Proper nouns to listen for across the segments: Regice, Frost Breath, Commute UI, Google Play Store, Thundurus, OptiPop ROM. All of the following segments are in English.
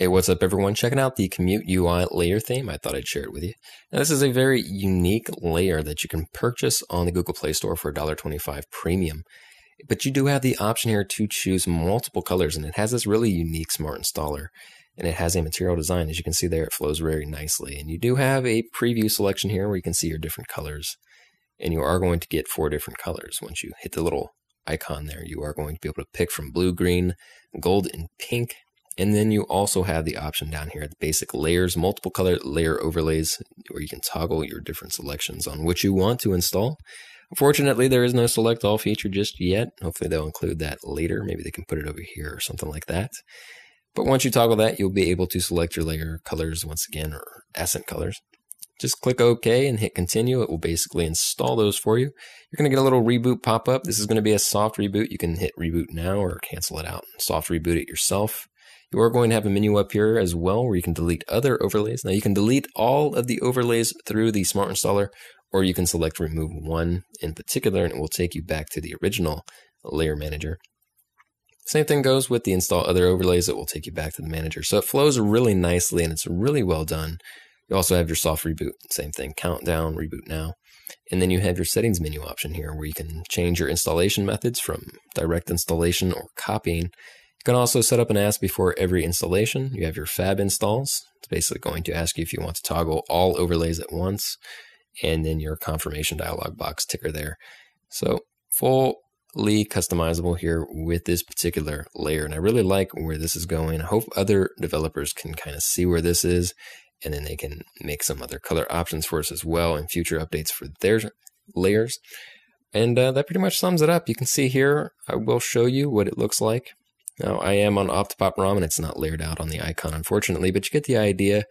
Hey, what's up everyone? Checking out the Commute UI layer theme. I thought I'd share it with you. Now, this is a very unique layer that you can purchase on the Google Play Store for $1.25 premium. But you do have the option here to choose multiple colors, and it has this really unique smart installer. And it has a material design. As you can see there, it flows very nicely. And you do have a preview selection here where you can see your different colors. And you are going to get 4 different colors. Once you hit the little icon there, you are going to be able to pick from blue, green, gold, and pink. And then you also have the option down here at the basic layers, multiple color layer overlays, where you can toggle your different selections on which you want to install. Unfortunately, there is no select all feature just yet. Hopefully they'll include that later. Maybe they can put it over here or something like that. But once you toggle that, you'll be able to select your layer colors once again, or accent colors. Just click OK and hit continue. It will basically install those for you. You're going to get a little reboot pop up. This is going to be a soft reboot. You can hit reboot now or cancel it out and soft reboot it yourself. You are going to have a menu up here as well where you can delete other overlays. Now you can delete all of the overlays through the Smart Installer, or you can select remove one in particular and it will take you back to the original layer manager. Same thing goes with the install other overlays. It will take you back to the manager. So it flows really nicely and it's really well done. You also have your soft reboot, same thing, countdown, reboot now. And then you have your settings menu option here where you can change your installation methods from direct installation or copying. You can also set up an ask before every installation. You have your fab installs. It's basically going to ask you if you want to toggle all overlays at once, and then your confirmation dialog box ticker there. So fully customizable here with this particular layer. And I really like where this is going. I hope other developers can kind of see where this is, and then they can make some other color options for us as well in future updates for their layers. And that pretty much sums it up. You can see here, I will show you what it looks like. Now I am on OptiPop ROM and it's not layered out on the icon, unfortunately, but you get the idea,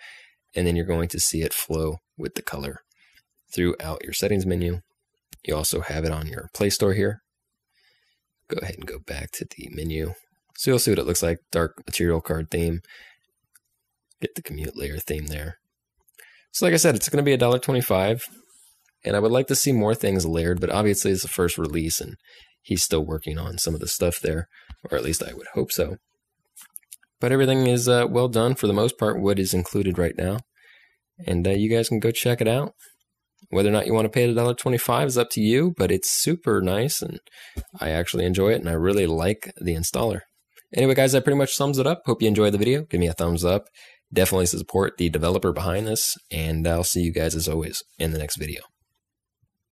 and then you're going to see it flow with the color throughout your settings menu. You also have it on your Play Store here. Go ahead and go back to the menu. So you'll see what it looks like, dark material card theme. Get the commute layer theme there. So like I said, it's going to be $1.25, and I would like to see more things layered, but obviously it's the first release and he's still working on some of the stuff there, or at least I would hope so. But everything is well done for the most part, what is included right now. And you guys can go check it out. Whether or not you want to pay $1.25 is up to you, but it's super nice and I actually enjoy it and I really like the installer. Anyway, guys, that pretty much sums it up. Hope you enjoyed the video. Give me a thumbs up. Definitely support the developer behind this, and I'll see you guys as always in the next video.